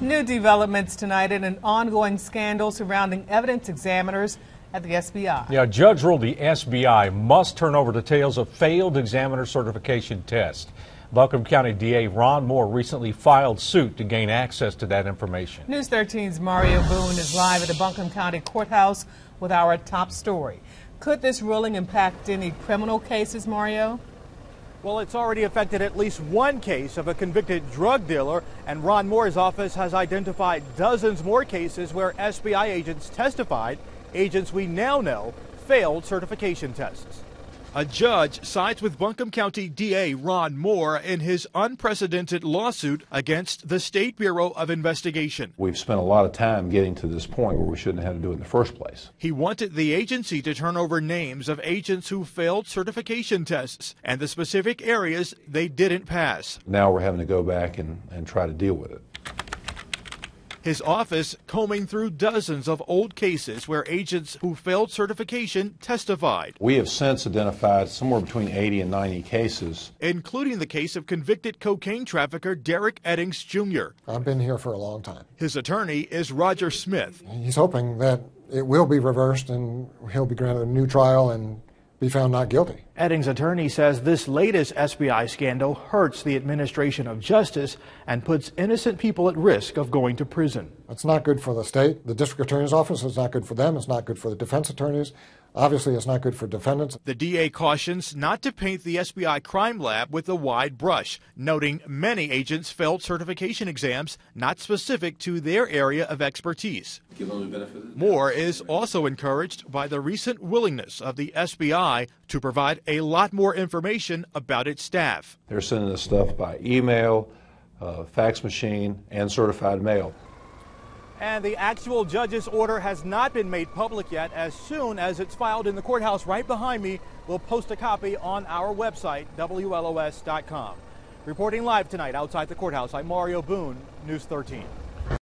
New developments tonight in an ongoing scandal surrounding evidence examiners at the SBI. Yeah, a judge ruled the SBI must turn over details of failed examiner certification tests. Buncombe County DA Ron Moore recently filed suit to gain access to that information. News 13's Mario Boone is live at the Buncombe County Courthouse with our top story. Could this ruling impact any criminal cases, Mario? Well, it's already affected at least one case of a convicted drug dealer, and Ron Moore's office has identified dozens more cases where SBI agents testified, agents we now know failed certification tests. A judge sides with Buncombe County DA Ron Moore in his unprecedented lawsuit against the State Bureau of Investigation. We've spent a lot of time getting to this point where we shouldn't have had to do it in the first place. He wanted the agency to turn over names of agents who failed certification tests and the specific areas they didn't pass. Now we're having to go back and try to deal with it. His office combing through dozens of old cases where agents who failed certification testified. We have since identified somewhere between 80 and 90 cases, including the case of convicted cocaine trafficker Derek Eddings, Jr. I've been here for a long time. His attorney is Roger Smith. He's hoping that it will be reversed and he'll be granted a new trial and be found not guilty. Eddings' attorney says this latest SBI scandal hurts the administration of justice and puts innocent people at risk of going to prison. It's not good for the state, the district attorney's office. It's not good for them. It's not good for the defense attorneys. Obviously, it's not good for defendants. The DA cautions not to paint the SBI crime lab with a wide brush, noting many agents failed certification exams not specific to their area of expertise. Moore is also encouraged by the recent willingness of the SBI to provide a lot more information about its staff. They're sending us stuff by email, fax machine, and certified mail. And the actual judge's order has not been made public yet. As soon as it's filed in the courthouse right behind me, we'll post a copy on our website, WLOS.com. Reporting live tonight outside the courthouse, I'm Mario Boone, News 13.